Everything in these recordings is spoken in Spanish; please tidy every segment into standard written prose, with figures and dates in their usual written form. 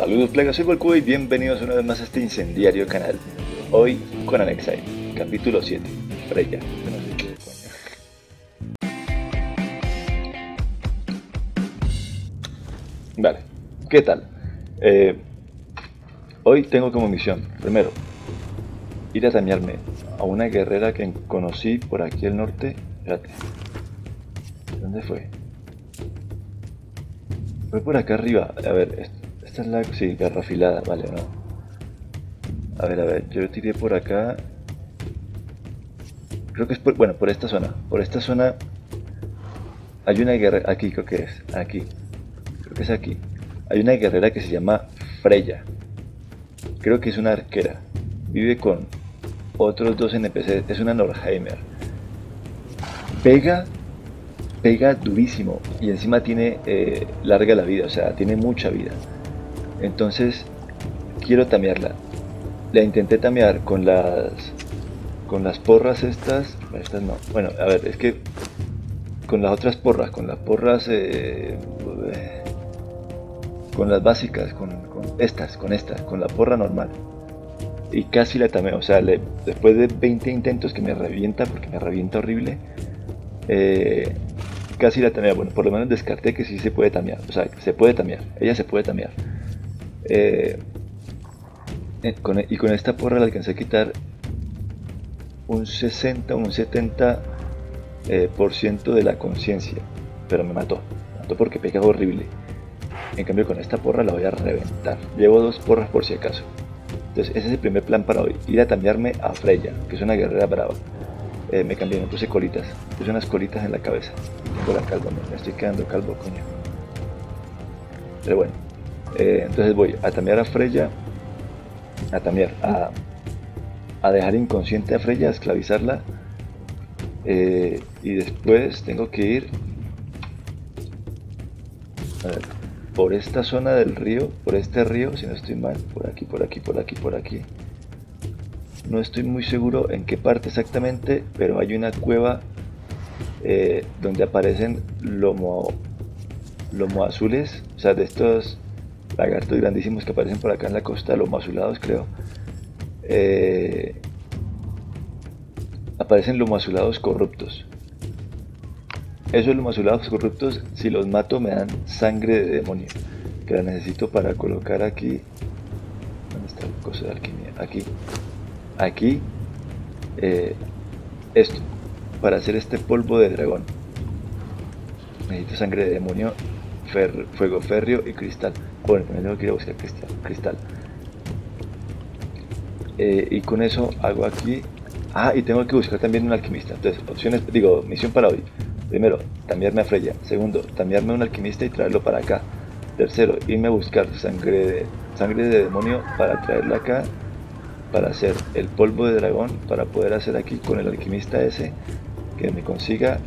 Saludos plagas, soy Volcúo y bienvenidos una vez más a este incendiario canal. Hoy con Anexai, capítulo 7, Freya. Vale, ¿qué tal? Hoy tengo como misión, primero, ir a dañarme a una guerrera que conocí por aquí al norte. Espérate, ¿dónde fue? Fue por acá arriba. A ver, esta es la... sí, garra afilada, vale, no. A ver, yo tiré por acá. Creo que es por... bueno, por esta zona. Por esta zona hay una guerrera, aquí creo que es, aquí. Creo que es aquí. Hay una guerrera que se llama Freya. Creo que es una arquera. Vive con otros dos NPCs. Es una Nordheimer. Pega durísimo y encima tiene larga la vida, o sea, tiene mucha vida. Entonces quiero tamearla. La intenté tamear con las porras estas no. Bueno, a ver, es que con las otras porras, con las básicas, con la porra normal. Y casi la tameo, o sea, después de 20 intentos que me revienta, porque me revienta horrible. Casi la tamea, bueno, por lo menos descarté que sí se puede tamear, o sea, se puede tamear, ella se puede tamear. Y con esta porra le alcancé a quitar un 60, un 70% de la conciencia, pero me mató porque pega horrible. En cambio con esta porra la voy a reventar, llevo dos porras por si acaso. Entonces ese es el primer plan para hoy, ir a tamearme a Freya, que es una guerrera brava. Me cambié, me puse colitas, puse unas colitas en la cabeza. Tengo la calva, me estoy quedando calvo, coño. Pero bueno, entonces voy a tamear a Freya, a dejar inconsciente a Freya, a esclavizarla. Y después tengo que ir por esta zona del río, por este río, si no estoy mal, por aquí. No estoy muy seguro en qué parte exactamente, pero hay una cueva donde aparecen lomo azules, o sea, de estos lagartos grandísimos que aparecen por acá en la costa, lomo azulados creo. Aparecen lomo azulados corruptos. Esos lomo azulados corruptos, si los mato me dan sangre de demonio, que la necesito para colocar aquí. ¿Dónde está el coso de alquimia? Aquí, esto, para hacer este polvo de dragón. Necesito sangre de demonio, fuego férreo y cristal. Bueno, también tengo que ir a buscar cristal. Y con eso hago aquí... ah, y tengo que buscar también un alquimista. Entonces, misión para hoy. Primero, tamearme a Freya. Segundo, tamearme a un alquimista y traerlo para acá. Tercero, irme a buscar sangre de demonio para traerla acá, para hacer el polvo de dragón, para poder hacer aquí con el alquimista ese que me consiga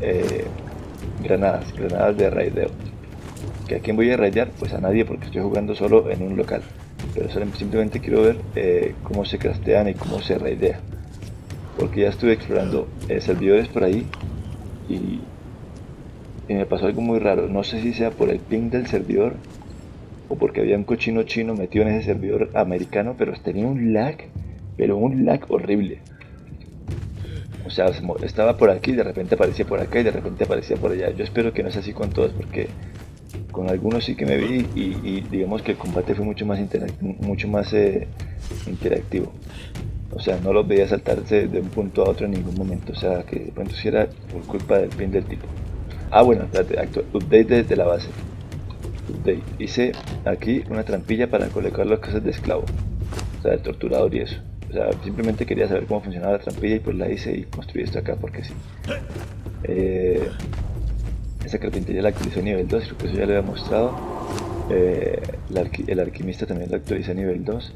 granadas de raideo. ¿Que a quién voy a raidear? Pues a nadie, porque estoy jugando solo en un local, pero simplemente quiero ver cómo se craftean y cómo se raidea, porque ya estuve explorando servidores por ahí y me pasó algo muy raro. No sé si sea por el ping del servidor o porque había un cochino chino metido en ese servidor americano, pero tenía un lag, pero un lag horrible. O sea, estaba por aquí, de repente aparecía por acá y de repente aparecía por allá. Yo espero que no sea así con todos, porque con algunos sí que me vi y digamos que el combate fue mucho más interactivo. O sea, no los veía saltarse de un punto a otro en ningún momento. O sea, que de pronto sí era por culpa del pin del tipo. Ah, bueno, update desde la base. Hice aquí una trampilla para colocar las cosas de esclavo, o sea, de torturador y eso. O sea, simplemente quería saber cómo funcionaba la trampilla y pues la hice y construí esto acá porque sí. Esa carpintería la actualicé a nivel 2, creo que eso ya lo había mostrado. El alquimista también lo actualicé a nivel 2.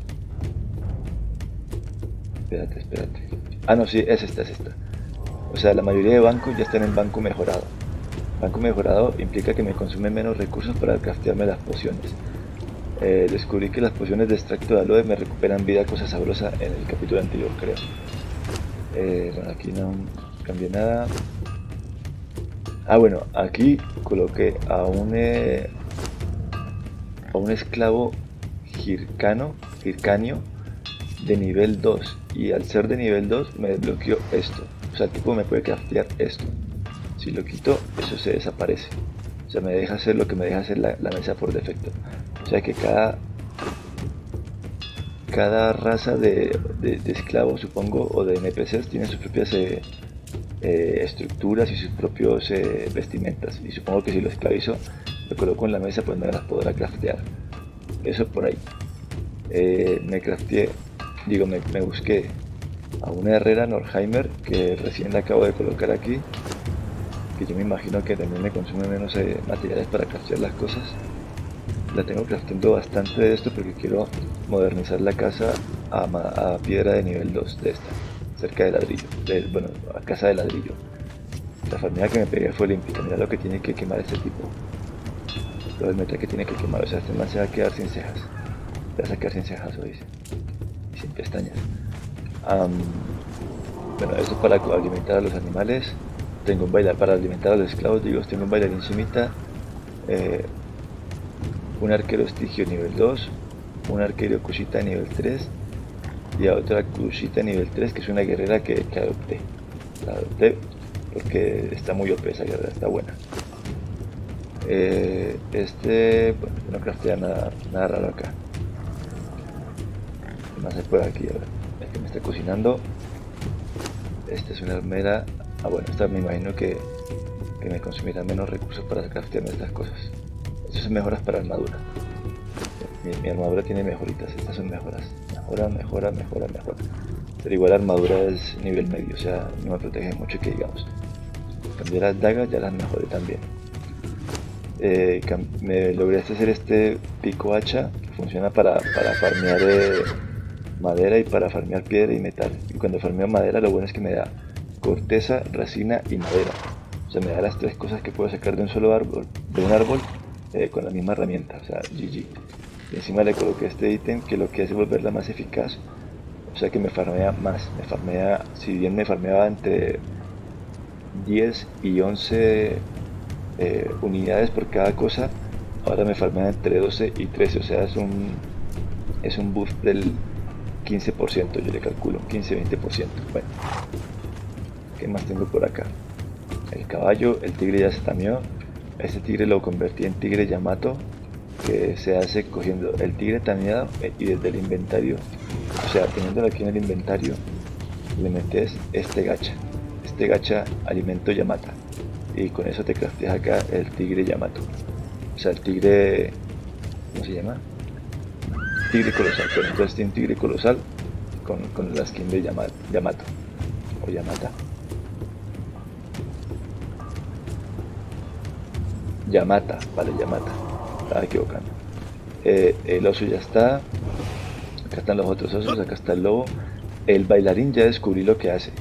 Espérate. Ah, no, sí, es esta. O sea, la mayoría de bancos ya están en banco mejorado. Banco mejorado implica que me consume menos recursos para craftearme las pociones. Descubrí que las pociones de extracto de aloe me recuperan vida, cosa sabrosa, en el capítulo anterior creo. Bueno, aquí no cambié nada. Ah, bueno, aquí coloqué a un esclavo Hircanio de nivel 2, y al ser de nivel 2 me desbloqueó esto. O sea, el tipo me puede craftear esto. Si lo quito, eso se desaparece. O sea, me deja hacer lo que me deja hacer la mesa por defecto. O sea que cada raza de esclavos, supongo, o de NPCs, tiene sus propias estructuras y sus propios vestimentas. Y supongo que si lo esclavizo, lo coloco en la mesa, pues me las podrá craftear. Eso por ahí. Me busqué a una herrera Nordheimer que recién la acabo de colocar aquí, que yo me imagino que también me consume menos materiales para craftear las cosas. La tengo crafteando bastante de esto porque quiero modernizar la casa a piedra de nivel 2 de esta, cerca de ladrillo, a casa de ladrillo. La familia que me pegué fue limpia. Mira lo que tiene que quemar este tipo, todo el metal que tiene que quemar. O sea, este man se va a quedar sin cejas, se va a sacar sin cejas, dice, y sin pestañas. Bueno, esto es para alimentar a los animales. Tengo un bailarín para alimentar a los esclavos, digo, tengo un bailarín simita, un arquero estigio nivel 2, un arquero cusita nivel 3 y a otra cusita nivel 3 que es una guerrera que adopté. La adopté porque está muy OP esa guerrera, está buena. Bueno, no craftea nada raro acá. ¿Qué más hay por aquí? Ahora, el que me está cocinando. Esta es una armera. Bueno, esta me imagino que me consumirá menos recursos para craftearme estas cosas. Estas son mejoras para armadura. Mi armadura tiene mejoritas, estas son mejoras. Mejora. Pero igual la armadura es nivel medio, o sea, no me protege mucho que digamos. Cambié las dagas, ya las mejoré también. Me logré hacer este pico hacha, que funciona para farmear madera y para farmear piedra y metal. Y cuando farmeo madera, lo bueno es que me da corteza, resina y madera. O sea, me da las tres cosas que puedo sacar de un solo árbol, con la misma herramienta. O sea, GG. Y encima le coloqué este ítem que lo que hace es volverla más eficaz. O sea que me farmea más. Si bien me farmeaba entre 10 y 11 unidades por cada cosa, ahora me farmea entre 12 y 13. O sea, es un buff del 15%, yo le calculo, 15-20%. Bueno. ¿Qué más tengo por acá? El caballo, el tigre ya se tamió. Este tigre lo convertí en tigre Yamato, que se hace cogiendo el tigre tamiado y desde el inventario. O sea, teniéndolo aquí en el inventario, le metes este gacha. Este gacha alimento Yamata. Y con eso te crafteas acá el tigre Yamato. O sea, el tigre... ¿Cómo se llama? Tigre colosal. Pero entonces tiene un tigre colosal con la skin de Yamato. O Yamata. Yamata, vale, Yamata, estaba equivocando. El oso ya está, acá están los otros osos, acá está el lobo. El bailarín ya descubrí lo que hace.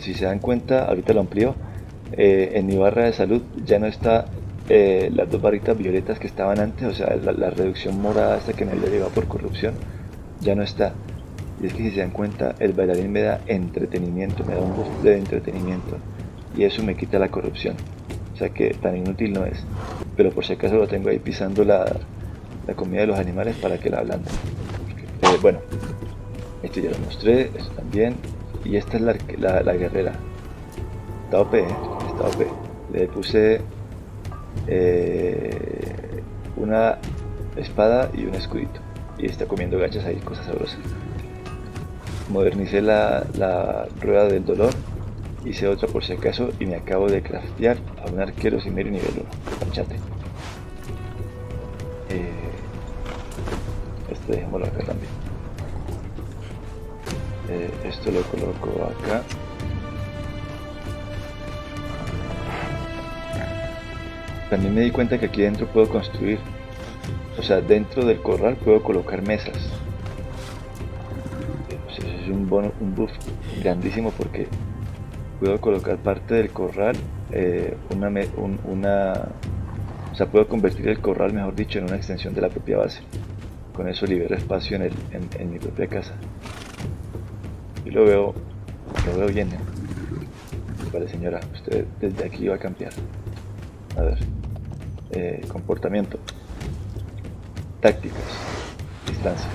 Si se dan cuenta, ahorita lo amplío. En mi barra de salud ya no está las dos barritas violetas que estaban antes, o sea, la reducción morada hasta que me había llegado por corrupción, ya no está. Y es que si se dan cuenta, el bailarín me da entretenimiento, me da un boost de entretenimiento, y eso me quita la corrupción. O sea que tan inútil no es, pero por si acaso lo tengo ahí pisando la comida de los animales para que la ablanden. Bueno, esto ya lo mostré, esto también, y esta es la guerrera. Está OP, está OP. Le puse una espada y un escudito, y está comiendo gachas ahí, cosas sabrosas. Modernicé la rueda del dolor. Hice otra por si acaso y me acabo de craftear a un arquero cimerio nivel 1. Panchate. Este dejémoslo acá también. Esto lo coloco acá. También me di cuenta que aquí dentro puedo construir. O sea, dentro del corral puedo colocar mesas. Pues eso es un buff grandísimo porque... puedo colocar parte del corral, o sea, puedo convertir el corral, mejor dicho, en una extensión de la propia base. Con eso libero espacio en mi propia casa. Y lo veo bien, ¿eh? Vale, señora, usted desde aquí va a cambiar. A ver, comportamiento, tácticas. distancia.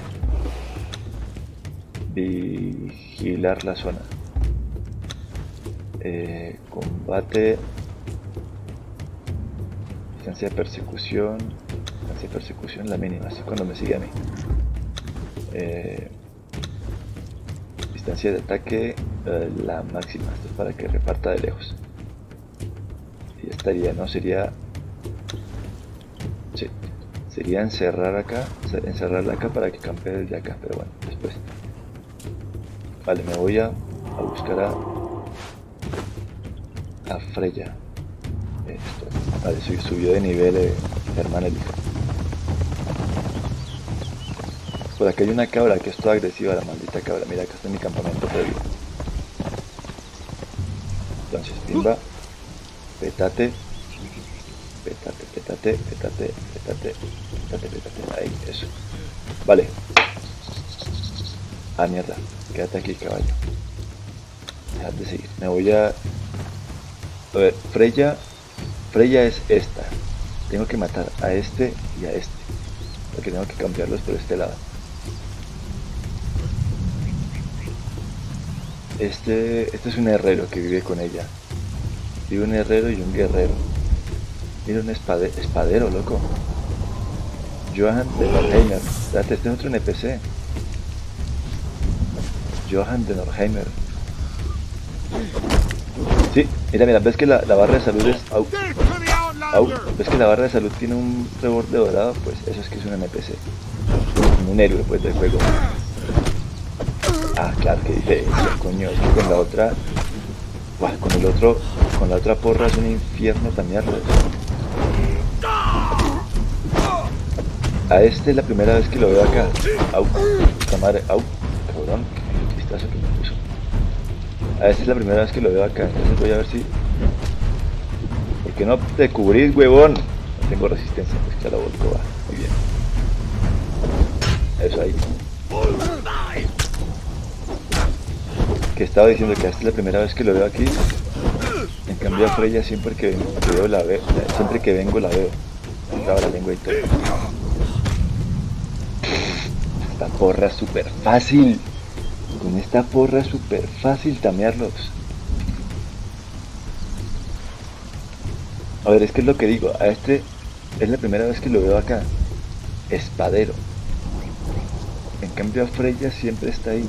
Vigilar la zona. Combate. Distancia de persecución. Distancia de persecución la mínima, así es cuando me sigue a mí. Distancia de ataque la máxima, esto es para que reparta de lejos. Y ya estaría, ¿no? Sería... sí, sería encerrar acá, encerrarla acá para que campee desde acá, pero bueno, después. Vale, me voy a buscar a Freya. Esto. Vale, subió de nivel hermana Elisa. Por acá hay una cabra que es toda agresiva, la maldita cabra. Mira, acá está mi campamento previo. Entonces, pimba, pétate, pétate, pétate, pétate, pétate, pétate, pétate. Ahí, eso. Vale. Ah, mierda. Quédate aquí, caballo. Dejad de seguir. Me voy a... ver, Freya. Freya es esta. Tengo que matar a este y a este. Porque tengo que cambiarlos por este lado. Este es un herrero que vive con ella. Vive un herrero y un guerrero. Mira, un espadero, loco. Johan de Nordheimer. Date, este es otro NPC. Johan de Nordheimer. Sí, mira, ves que la barra de salud es... au, au, ves que la barra de salud tiene un reborde dorado. Pues eso es que es un NPC. Un héroe, pues, del juego. Ah, claro, que dice, coño, es que con la otra, buah, con la otra porra es un infierno tamearlo. A este es la primera vez que lo veo acá. Au, puta madre, au, cabrón, el vistazo que me puso. A este es la primera vez que lo veo acá, entonces voy a ver si... ¿Por qué no te cubrís, huevón? No tengo resistencia, pues que a la volcó va, muy bien. Eso ahí. Que estaba diciendo que esta es la primera vez que lo veo aquí. En cambio a Freya siempre que vengo la veo, siempre que vengo la veo. Estaba la lengua y todo. Esta porra es súper fácil. Con esta porra es súper fácil tamearlos. A ver, es que es lo que digo. A este es la primera vez que lo veo acá. Espadero. En cambio a Freya siempre está ahí.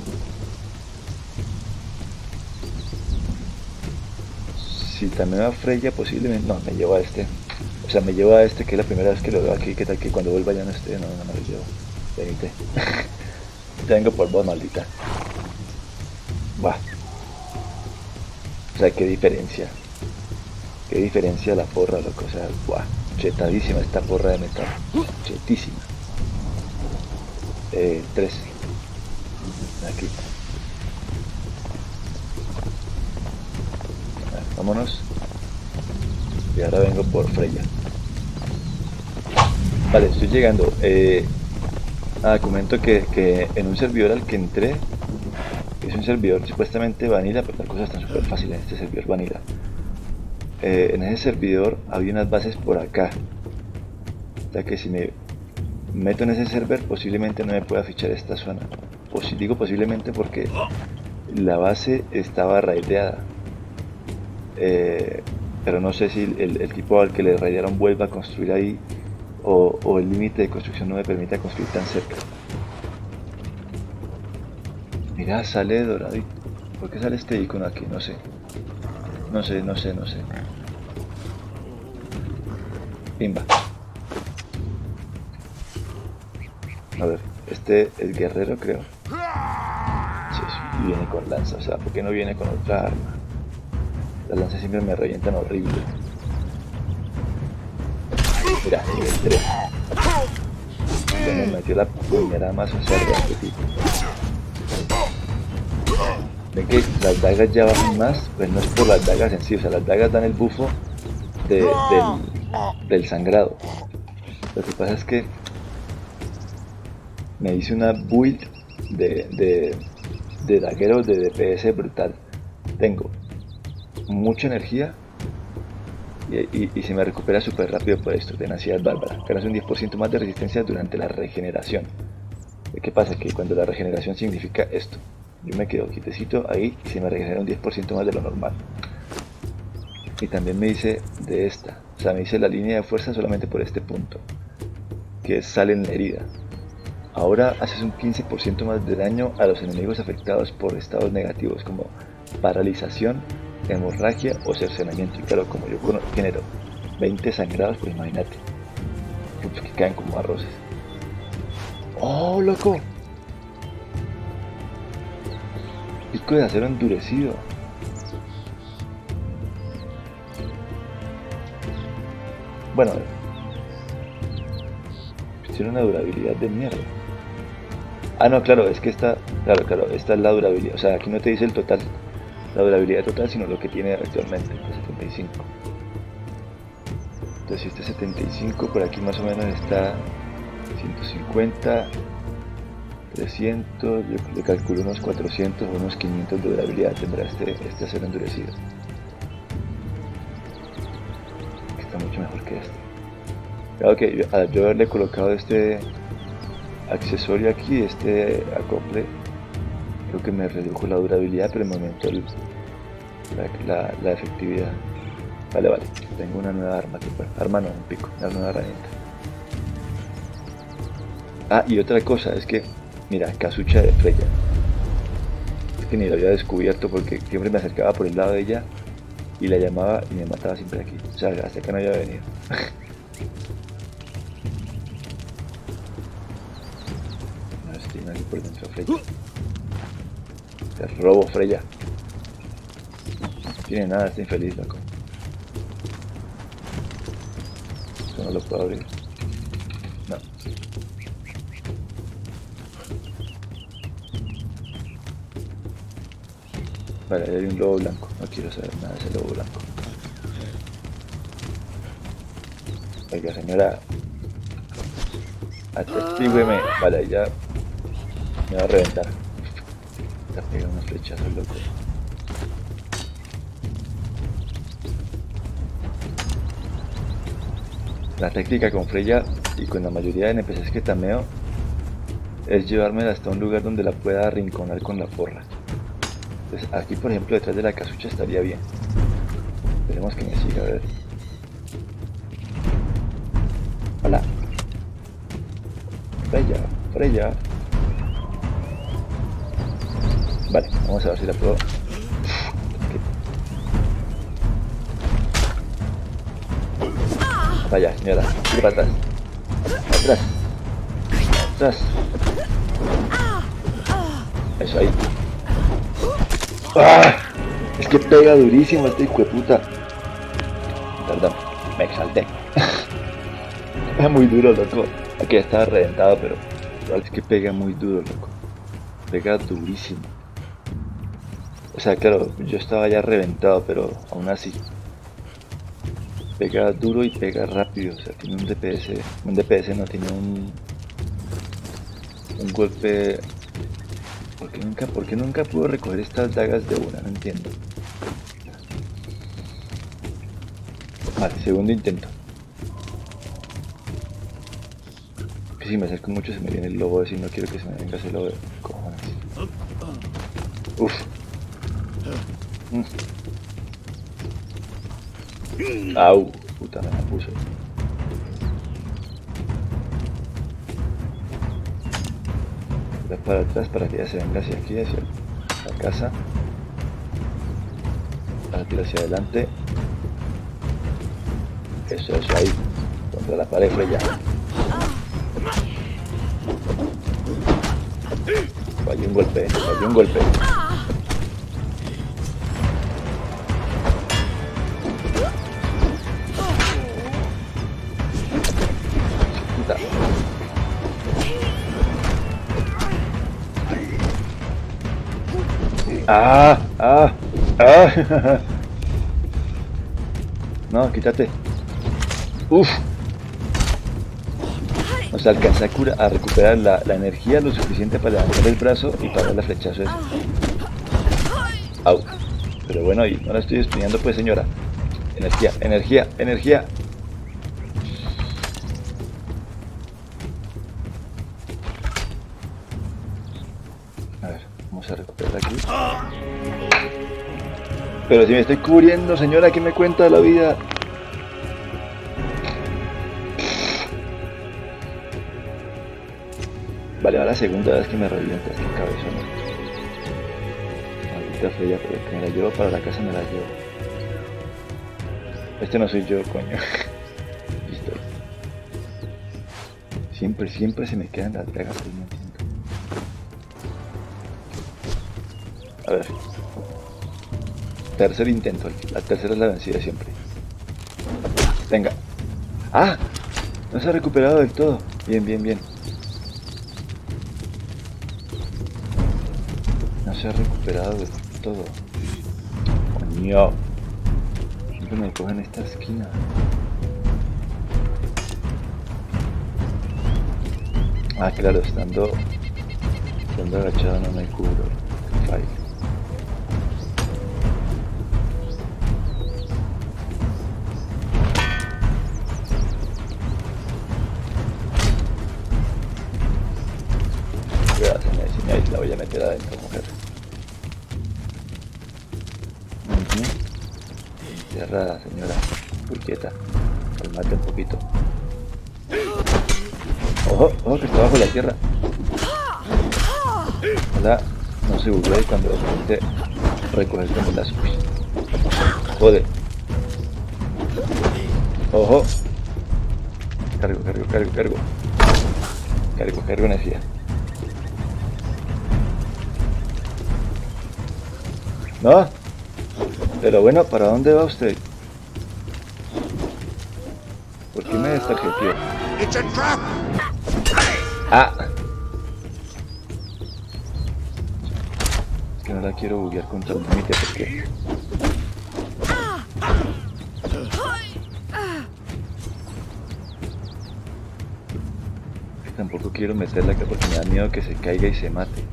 Si también a Freya posiblemente... no, me llevo a este. O sea, me llevo a este que es la primera vez que lo veo aquí. ¿Qué tal que cuando vuelva ya no esté? No, no me lo llevo. Venite. Te vengo por vos, maldita. Buah. O sea, qué diferencia. Qué diferencia la porra, loco. O sea, buah. Chetadísima esta porra de metal. Chetísima. 13. Aquí. Vámonos. Y ahora vengo por Freya. Vale, estoy llegando. Comento que en un servidor al que entré, es un servidor supuestamente vanilla, pero las cosas están súper fáciles en este servidor vanilla. En ese servidor había unas bases por acá. O sea que si me meto en ese server posiblemente no me pueda fichar esta zona. Digo posiblemente porque la base estaba raideada. Pero no sé si el tipo al que le raidearon vuelva a construir ahí o el límite de construcción no me permite construir tan cerca. Mirá, sale doradito. ¿Por qué sale este icono aquí? No sé. No sé. Pimba. A ver, este es guerrero, creo. Sí, viene con lanza, o sea, ¿por qué no viene con otra arma? Las lanzas siempre me revientan horrible. Mira, nivel 3. Me metió la primera más cerda este tipo. Ven que las dagas ya bajan más, pues no es por las dagas en sí, o sea, las dagas dan el bufo del sangrado. Lo que pasa es que me hice una build de dagueros de DPS brutal. Tengo mucha energía y se me recupera súper rápido por esto. Tenacidad bárbara, ganas un 10% más de resistencia durante la regeneración. ¿Qué pasa? Que cuando la regeneración significa esto, yo me quedo quietecito ahí y se me regenera un 10% más de lo normal. Y también me dice de esta, o sea, me dice la línea de fuerza solamente por este punto, que sale en la herida. Ahora haces un 15% más de daño a los enemigos afectados por estados negativos como paralización, hemorragia o cercenamiento. Y claro, como yo genero 20 sangrados, pues imagínate, pues que caen como arroces. ¡Oh, loco! Pico de acero endurecido. Bueno, tiene una durabilidad de mierda. Ah, no, claro, es que esta, claro, esta es la durabilidad. O sea, aquí no te dice el total, la durabilidad total, sino lo que tiene actualmente, pues 75. Entonces, si este es 75, por aquí más o menos está 150, 300, yo le calculo unos 400 o unos 500 de durabilidad tendrá este acero endurecido. Está mucho mejor que este. Claro que yo haberle colocado este accesorio aquí, este acople, creo que me redujo la durabilidad, pero me aumentó la efectividad. Vale, tengo una nueva arma, un pico, una nueva herramienta. Ah, y otra cosa es que, mira, casucha de Freya. Es que ni la había descubierto porque siempre me acercaba por el lado de ella y la llamaba y me mataba siempre aquí. O sea, hasta que no había venido. Por dentro, Freya. Te robo, Freya. No tiene nada, está infeliz, loco. Esto no lo puedo abrir. No. Vale, hay un lobo blanco. No quiero saber nada de ese lobo blanco. Oiga, señora. Atestígueme. Vale, ya. Me va a reventar. Está pegando unos flechazos, loco. La técnica con Freya y con la mayoría de NPCs que tameo es llevármela hasta un lugar donde la pueda arrinconar con la porra. Entonces aquí, por ejemplo, detrás de la casucha estaría bien. Esperemos que me siga, a ver. Hola. Freya, Freya. Vale, vamos a ver si la puedo. Vaya, señora, tira para atrás. Atrás. Eso ahí. ¡Ah! Es que pega durísimo este hijo de puta. Perdón, me exalté. Pega muy duro, loco. Aquí estaba reventado, pero es que pega muy duro, loco. Pega durísimo. O sea, claro, yo estaba ya reventado, pero aún así pega duro y pega rápido. O sea, tiene un DPS, no tiene un golpe. ¿Por qué nunca pudo recoger estas dagas de una? No entiendo. Vale, segundo intento. Que si me acerco mucho se me viene el lobo, así no quiero que se me venga ese lobo. Cojones. Uf. Au, puta, me la puse. Para atrás para que ya se venga hacia aquí, hacia la casa. Para tirar hacia adelante. Eso, ahí. Contra la pared, Freya. Fallé un golpe, No, quítate. Uf. O sea, alcanza a recuperar la energía lo suficiente para levantar el brazo y parar la flechazo ese. Au. Pero bueno, y no la estoy estudiando, pues, señora. Energía. Vamos a recoger aquí. Pero si me estoy cubriendo, señora, ¿qué me cuenta de la vida? Vale, va la segunda vez que me revienta, qué cabezón. Maldita Freya, pero que me la llevo para la casa, me la llevo. Este no soy yo, coño. Listo. Siempre se me quedan las dragas, pues no entiendo. A ver. Tercer intento, la tercera es la vencida siempre. Venga. ¡Ah! No se ha recuperado del todo. Bien, bien, bien. Se ha recuperado de todo. ¡Coño! Siempre me cogen esta esquina. Ah, claro, estando agachado no me cubro. File. Gracias, la voy a meter adentro, mujer. Cerrada, señora, muy quieta, calmate un poquito. Ojo, ojo, que está bajo la tierra. Hola, no se buguee cuando de repente recoger con las... Jode. Ojo. Cargo. Cargo energía. No. Pero bueno, ¿para dónde va usted? ¿Por qué me destarjetió? ¡Ah! Es que no la quiero buguear contra un límite, ¿por qué? Y tampoco quiero meterla acá porque me da miedo que se caiga y se mate.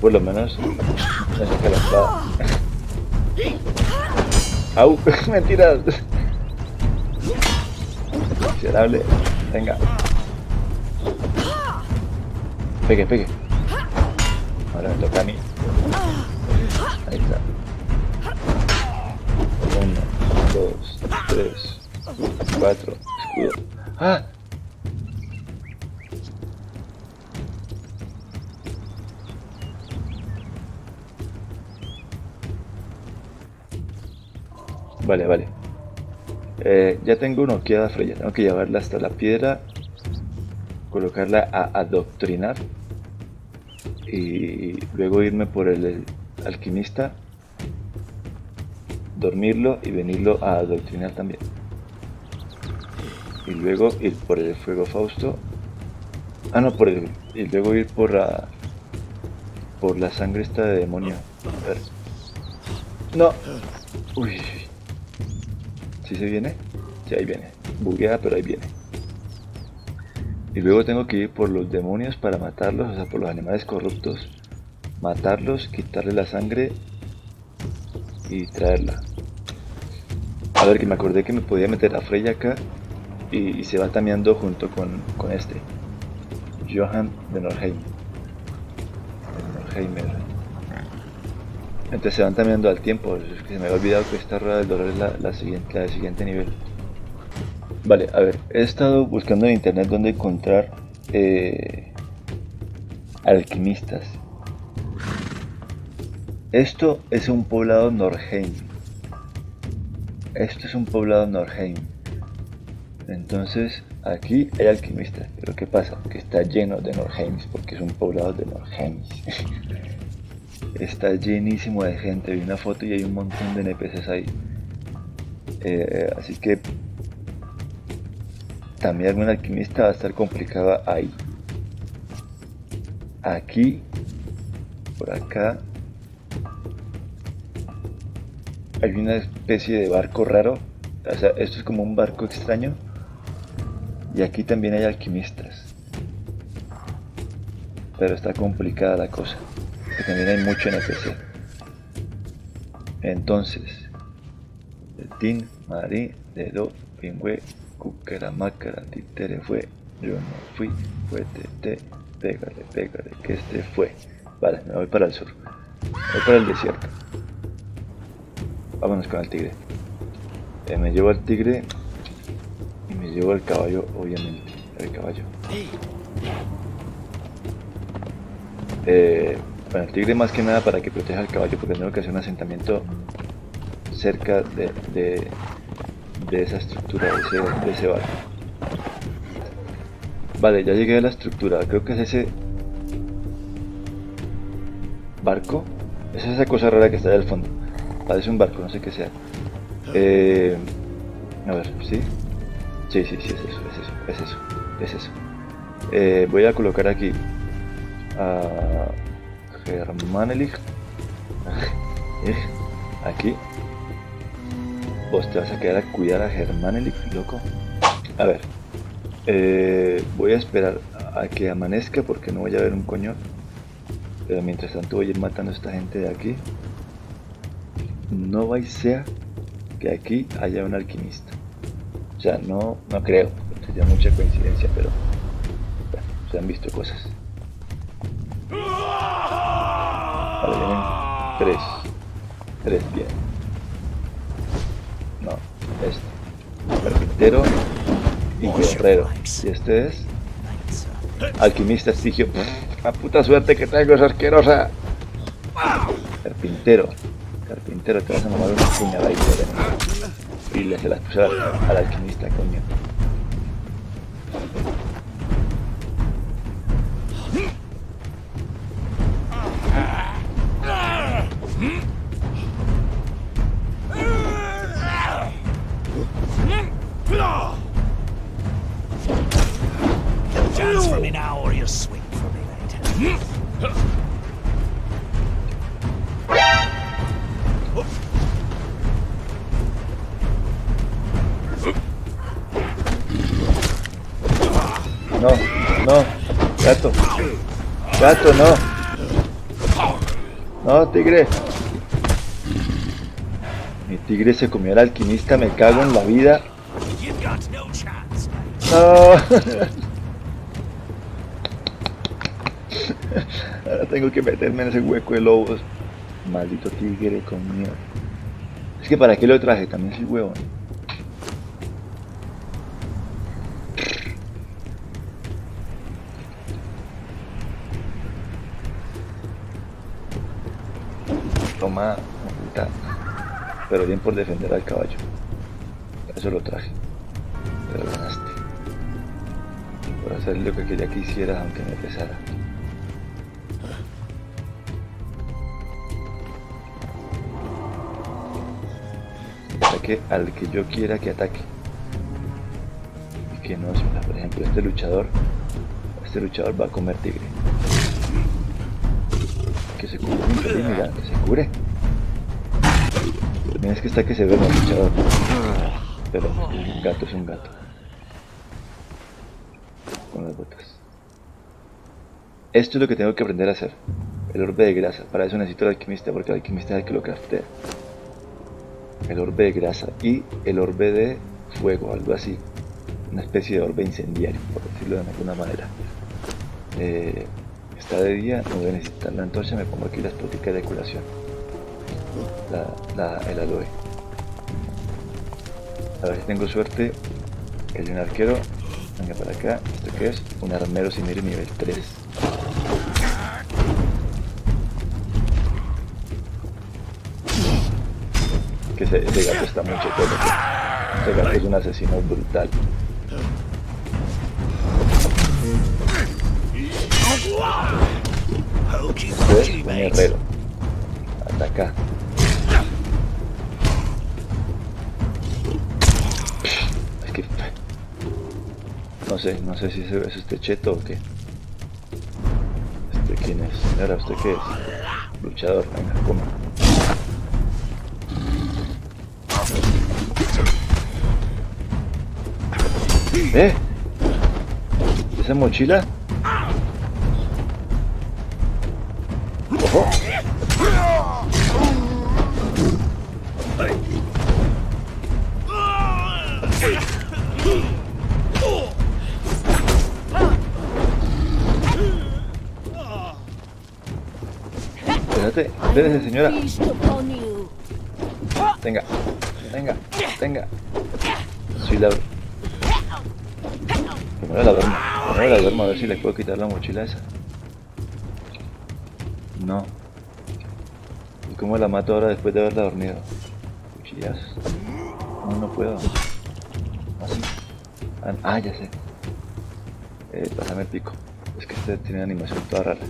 Por lo menos me saca la espada. ¡Au! ¡Mentiras! Miserable. Venga. Pegue. Ahora me toca a mí. Ahí está. 1, 2, 3, 4. Escudo. ¡Ah! Vale. Ya tengo noqueada a Freya. Tengo que llevarla hasta la piedra, colocarla a adoctrinar y luego irme por el alquimista, dormirlo y venirlo a adoctrinar también. Y luego ir por el fuego Fausto. Ah, no, por el... Y luego ir por la sangre esta de demonio. A ver. No. Uy. ¿Sí se viene? Sí, ahí viene. Bugueada, pero ahí viene. Y luego tengo que ir por los demonios para matarlos, o sea, por los animales corruptos. Matarlos, quitarle la sangre y traerla. A ver, que me acordé que me podía meter a Freya acá y se va tameando junto con este. Johan de Nordheimer. Entonces se van cambiando al tiempo, es que se me había olvidado que esta rueda del dolor es la del siguiente nivel. Vale, a ver, he estado buscando en internet dónde encontrar alquimistas. Esto es un poblado Nordheim. Entonces aquí hay alquimistas, pero ¿qué pasa? Que está lleno de Nordheims, porque es un poblado de Nordheims. Está llenísimo de gente, vi una foto y hay un montón de NPCs ahí. Así que también un alquimista va a estar complicada ahí. Aquí, por acá, hay una especie de barco raro. O sea, esto es como un barco extraño. Y aquí también hay alquimistas. Pero está complicada la cosa. Que también hay mucho NPC. Entonces, Tin, Marí, Dedo, Pingüe, Cúcara, mácara, títere fue. Yo no fui. Fuetete. Pégale, pégale, que este fue. Vale, me voy para el sur. Voy para el desierto. Vámonos con el tigre. Me llevo al tigre y me llevo al caballo, obviamente. El caballo. Bueno, el tigre más que nada para que proteja al caballo, porque tengo que hacer un asentamiento cerca de esa estructura, de ese barco. Vale, ya llegué a la estructura, creo que es ese barco. Es esa cosa rara que está allá al fondo. Parece un barco, no sé qué sea. A ver, ¿sí? Sí, es eso. Voy a colocar aquí a Germanelich. Aquí. Vos te vas a quedar a cuidar a Germanelich, loco. A ver. Voy a esperar a que amanezca porque no voy a ver un coño. Pero mientras tanto voy a ir matando a esta gente de aquí. No vaya sea que aquí haya un alquimista. O sea, no creo. Sería mucha coincidencia, pero bueno, se han visto cosas. Vale, vienen tres, bien. No, este. Carpintero y guerrero. Y este es alquimista estigio. La puta suerte que traigo es asquerosa. Carpintero, te vas a mamar una puñaladita de... Y le se las puse al alquimista, coño. Gato, no, tigre. Mi tigre se comió al alquimista, me cago en la vida. No. Ahora tengo que meterme en ese hueco de lobos. Maldito tigre comió. Es que para qué lo traje, también soy huevón. Toma, puta. Pero bien por defender al caballo. Eso lo traje. Pero ganaste. Por hacer lo que quería que hicieras, aunque me pesara. Ataque al que yo quiera que ataque. Y que no es una. Por ejemplo, este luchador va a comer tigre. Que se cure, mira, que se cure. También es que está que se ve el luchador. Pero el gato es un gato. Con las botas. Esto es lo que tengo que aprender a hacer. El orbe de grasa. Para eso necesito el alquimista, porque el alquimista es el que lo craftea. El orbe de grasa y el orbe de fuego, algo así. Una especie de orbe incendiario, por decirlo de alguna manera. Está de día, no voy a necesitar la antorcha, me pongo aquí las prácticas de curación. El aloe. A ver si tengo suerte. El de un arquero. Venga para acá. ¿Esto qué es? Un armero sin ir nivel 3. Que ese gato está mucho todo. Ese gato es un asesino brutal. Este es un guerrero. Ataca. Es que... No sé si es este cheto o qué. ¿Este quién es? Señora, ¿usted qué es? Luchador, venga, coma. ¿Eh? ¿Esa mochila? Dérese, señora. Tenga, tenga, tenga. Soy la... Primero la duermo. Primero la duermo a ver si les puedo quitar la mochila esa. No. ¿Y cómo la mato ahora después de haberla dormido? Cuchillas. No, no puedo. Así. Ah, ya sé. Pásame el pico. Es que este tiene animación toda rara.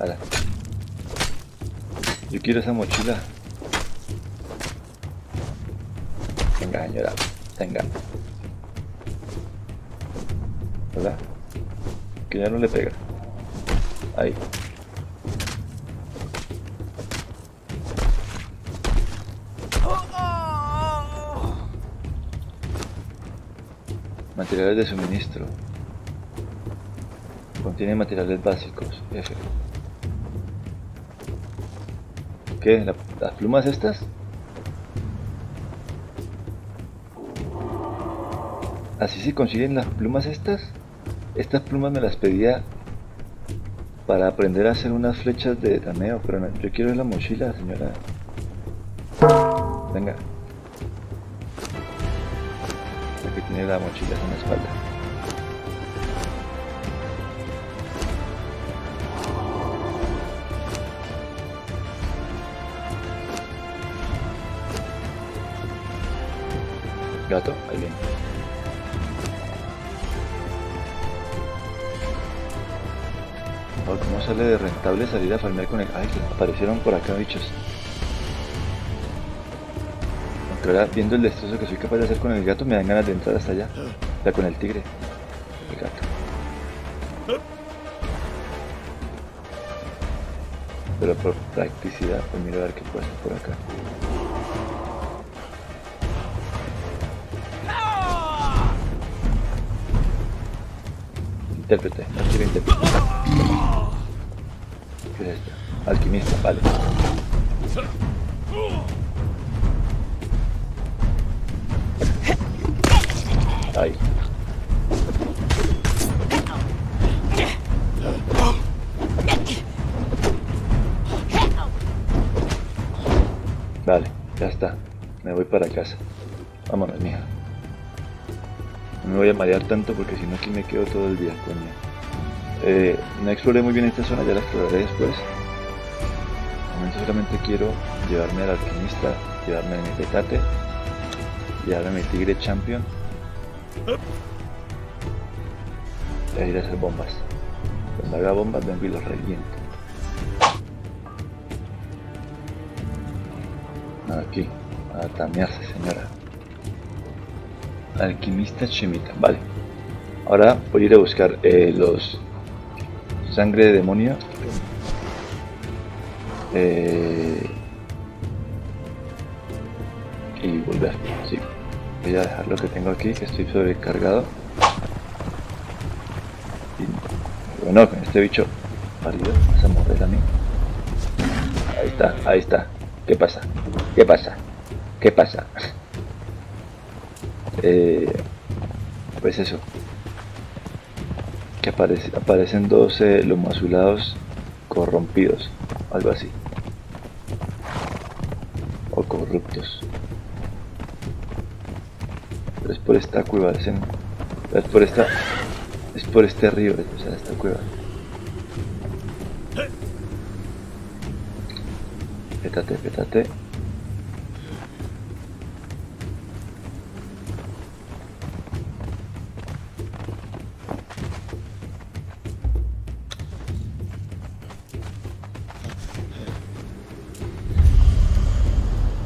Hala. Yo quiero esa mochila. Venga, señora. Venga. Hola. Que ya no le pega. Ahí. Materiales de suministro. Contiene materiales básicos. F. ¿Qué? ¿Las plumas estas? ¿Así se consiguen las plumas estas? Estas plumas me las pedía para aprender a hacer unas flechas de taneo, pero no, yo quiero la mochila, señora. Venga. La que tiene la mochila en la espalda. Gato, ahí viene. Oh, ¿cómo sale de rentable salir a farmear con el... Ay, aparecieron por acá bichos. Aunque ahora viendo el destrozo que soy capaz de hacer con el gato, me dan ganas de entrar hasta allá. Ya con el tigre. El gato. Pero por practicidad, pues miro a ver qué pasa por acá. Intérprete, archivo intérprete. ¿Qué es esto? Alquimista, vale. Ahí. Vale, ya está. Me voy para casa. Vámonos, mija. No me voy a marear tanto porque si no aquí me quedo todo el día, coño. No exploré muy bien esta zona, ya la exploraré después. De momento solamente quiero llevarme al alquimista, llevarme a mi petate, llevarme a mi tigre champion e ir a hacer bombas. Cuando haga bombas vengo y los reviento. Aquí, a tamearse, señora. Alquimista chemita, vale. Ahora voy a ir a buscar los sangre de demonio, y volver. Sí, voy a dejar lo que tengo aquí, que estoy sobrecargado. Y, bueno, con este bicho parido vas a morder a mí. Ahí está, ahí está. ¿Qué pasa? ¿Qué pasa? ¿Qué pasa? Pues eso, que aparecen dos lomos azulados corrompidos, algo así, o corruptos, pero es por esta cueva, es por este río, o sea, esta cueva. Pétate, pétate.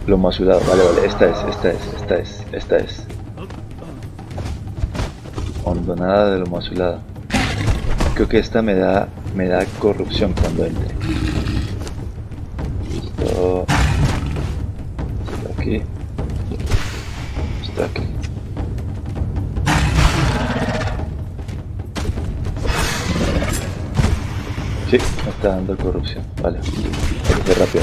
Lomo azulado, vale, vale, esta es. Hondonada de lomo azulado. Creo que esta me da corrupción cuando entre. Esto. Esto aquí. Esto aquí. Sí, me está dando corrupción, vale. Hay que ser rápido.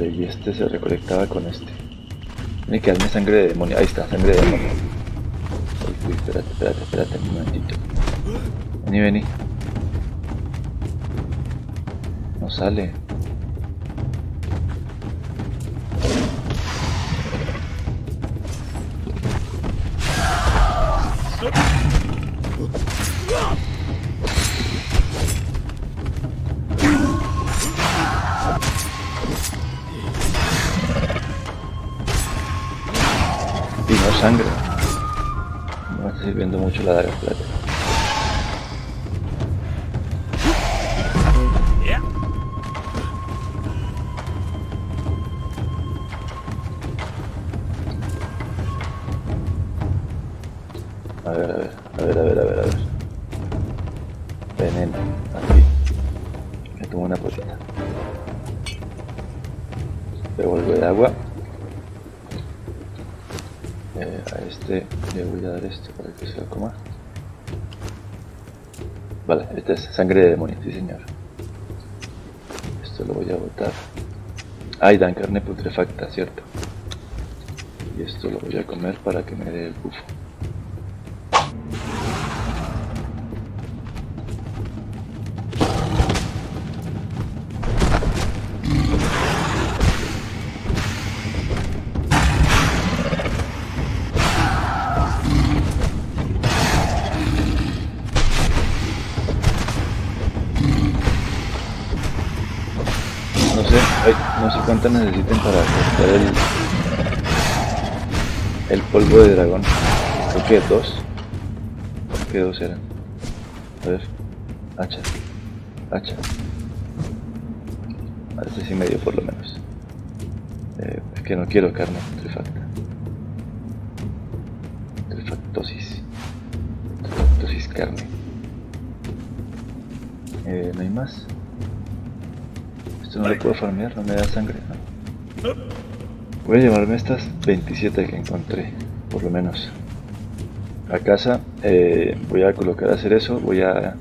Vale, y este se recolectaba con este. Tiene que darme sangre de demonio. Ahí está, sangre de demonio. Uy, espérate un momentito. Vení. No sale. Sangre. No me está sirviendo mucho la daga, plata. A ver. Veneno, aquí. Me tomo una poquita. Devuelvo el agua. A este le voy a dar esto para que se lo coma. Vale, esta es sangre de demonio, sí señor. Esto lo voy a botar. Ah, y dan carne putrefacta, cierto. Y esto lo voy a comer para que me dé el bufo. No sé cuánto necesiten para cortar el polvo de dragón. Creo que dos. Creo que dos eran. A ver. Hacha. A este sí medio por lo menos. Es que no quiero carne putrefacta. Putrefactosis carne. ¿No hay más? Esto no lo puedo farmear, no me da sangre, ¿no? Voy a llevarme estas 27 que encontré, por lo menos. A casa voy a colocar a hacer eso, voy a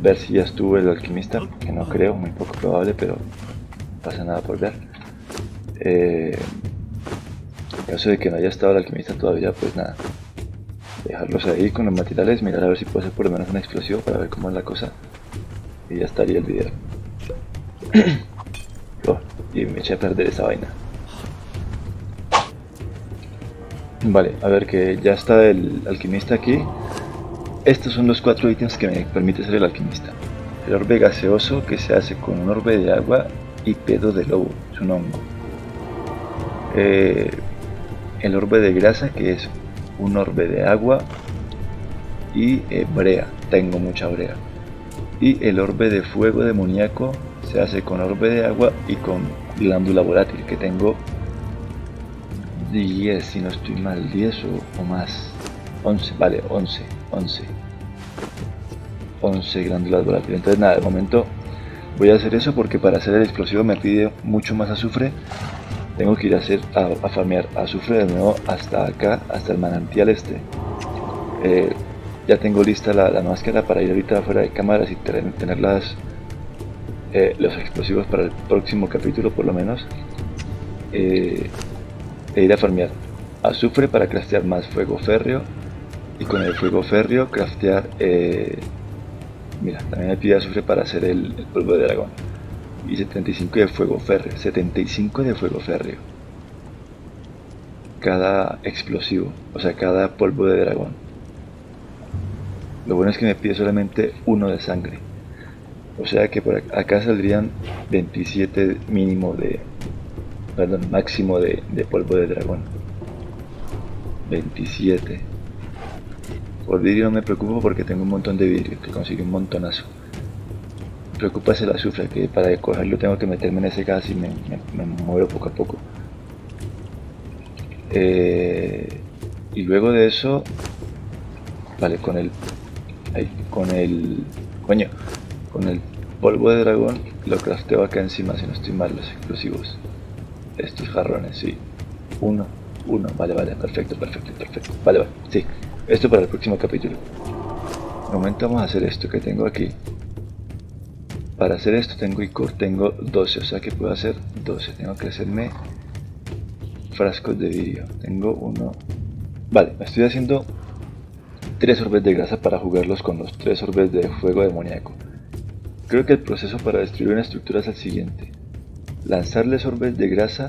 ver si ya estuvo el alquimista, que no creo, muy poco probable, pero no pasa nada por ver. En caso de que no haya estado el alquimista todavía, pues nada. Dejarlos ahí con los materiales, mirar a ver si puedo hacer por lo menos una explosión para ver cómo es la cosa. Y ya estaría el video. Oh, y me eché a perder esa vaina. Vale, a ver, que ya está el alquimista aquí. Estos son los 4 ítems que me permite ser el alquimista. El orbe gaseoso, que se hace con un orbe de agua y pedo de lobo, es un hongo. El orbe de grasa, que es un orbe de agua y brea, tengo mucha brea. Y el orbe de fuego demoníaco se hace con orbe de agua y con glándula volátil, que tengo 10, si no estoy mal, 10 o más, 11, vale, 11 glándulas volátiles. Entonces nada, de momento voy a hacer eso porque para hacer el explosivo me pide mucho más azufre. Tengo que ir a hacer a farmear azufre de nuevo hasta acá, hasta el manantial este. Ya tengo lista la máscara para ir ahorita afuera de cámaras y tener los explosivos para el próximo capítulo, por lo menos. E ir a farmear azufre para craftear más fuego férreo. Y con el fuego férreo craftear... mira, también me pide azufre para hacer el polvo de dragón. Y 75 de fuego férreo. 75 de fuego férreo. Cada explosivo, o sea, cada polvo de dragón. Lo bueno es que me pide solamente 1 de sangre. O sea que por acá saldrían 27 mínimo de... Perdón, máximo de polvo de dragón. 27. Por vidrio no me preocupo porque tengo un montón de vidrio, que conseguí un montonazo. Me preocupa el azufre, que para cogerlo tengo que meterme en ese gas y me muero poco a poco. Y luego de eso... Vale, con el... Ahí, con el polvo de dragón lo crafteo acá encima, si no estoy mal, los explosivos, estos jarrones, sí, uno, vale, perfecto, vale, sí, esto para el próximo capítulo. De momento vamos a hacer esto que tengo aquí, Para hacer esto tengo ICOR, tengo 12, o sea que puedo hacer 12. Tengo que hacerme frascos de vidrio. Tengo uno. Vale, me estoy haciendo 3 orbes de grasa para jugarlos con los 3 orbes de fuego demoníaco. Creo que el proceso para destruir una estructura es el siguiente: lanzarles orbes de grasa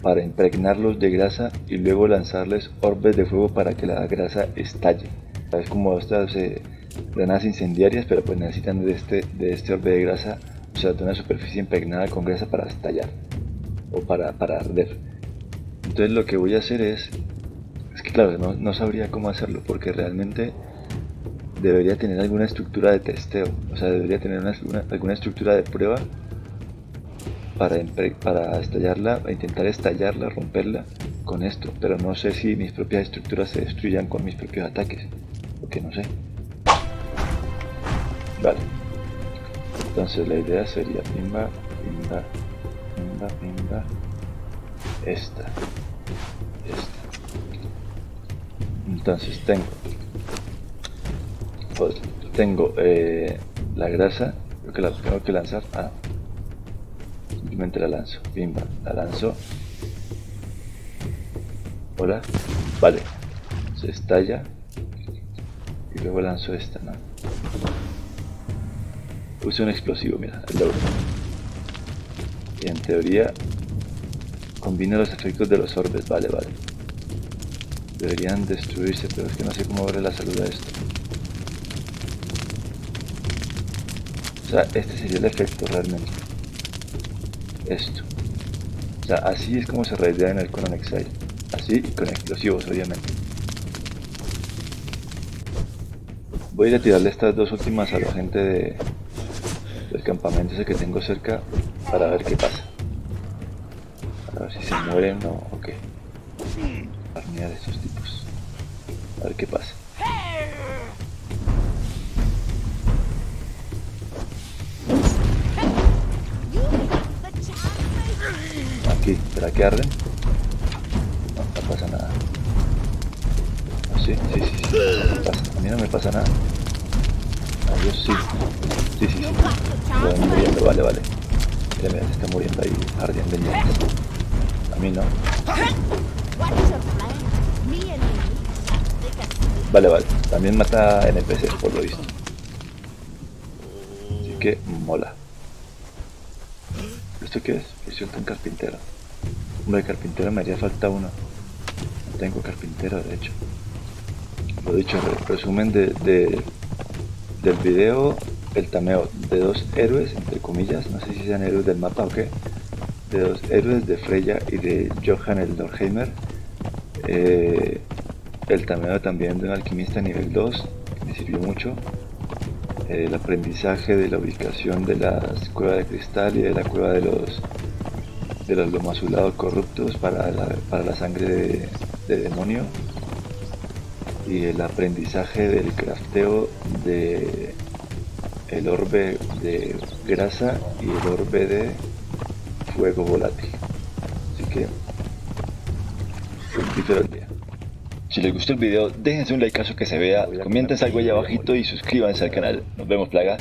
para impregnarlos de grasa y luego lanzarles orbes de fuego para que la grasa estalle. Es como estas granadas incendiarias, pero pues necesitan de este orbe de grasa, o sea, de una superficie impregnada con grasa para estallar o para arder. Entonces lo que voy a hacer es que claro, no sabría cómo hacerlo, porque realmente debería tener alguna estructura de testeo, o sea, debería tener alguna estructura de prueba para estallarla, intentar estallarla, romperla con esto, pero no sé si mis propias estructuras se destruyan con mis propios ataques, porque no sé. Vale, entonces la idea sería pimba, pimba, pimba, pimba, esta. Entonces tengo la grasa, creo que la tengo que lanzar, simplemente la lanzo, pimba, la lanzo. Hola, vale, se estalla y luego lanzo esta, ¿no? Puse un explosivo, mira, el doble. Y en teoría combina los efectos de los orbes, vale, vale. Deberían destruirse, pero es que no sé cómo abre la salud a esto. O sea, este sería el efecto realmente. Esto. O sea, así es como se raidea en el Conan Exiles. Así y con explosivos, obviamente. Voy a ir a tirarle estas dos últimas a la gente del campamento ese que tengo cerca para ver qué pasa. A ver si se mueren o qué. Armía de estos tipos. A ver qué pasa. Aquí, ¿para que arden? No, no pasa nada. Oh, sí. No pasa. A mí no me pasa nada. A ellos sí. Sí. Se van muriendo, vale. Mira, se está muriendo ahí, ardiendo en llamas. A mí no. Vale. También mata NPCs, por lo visto. Así que mola. ¿Esto qué es? Por cierto, un carpintero. Hombre, carpintero me haría falta uno. No tengo carpintero, de hecho. Lo dicho, resumen del video. El tameo de dos héroes, entre comillas, no sé si sean héroes del mapa o qué, de dos héroes, de Freya y de Johan de Nordheimer. El tameo también de un alquimista nivel 2, que me sirvió mucho. El aprendizaje de la ubicación de las cuevas de cristal y de la cueva de los lomos azulados corruptos para la sangre de demonio. Y el aprendizaje del crafteo de... el orbe de grasa y el orbe de fuego volátil. Así que diferente. Si les gustó el video, déjense un likeazo que se vea, comenten algo ahí abajito y suscríbanse al canal. Nos vemos, plaga.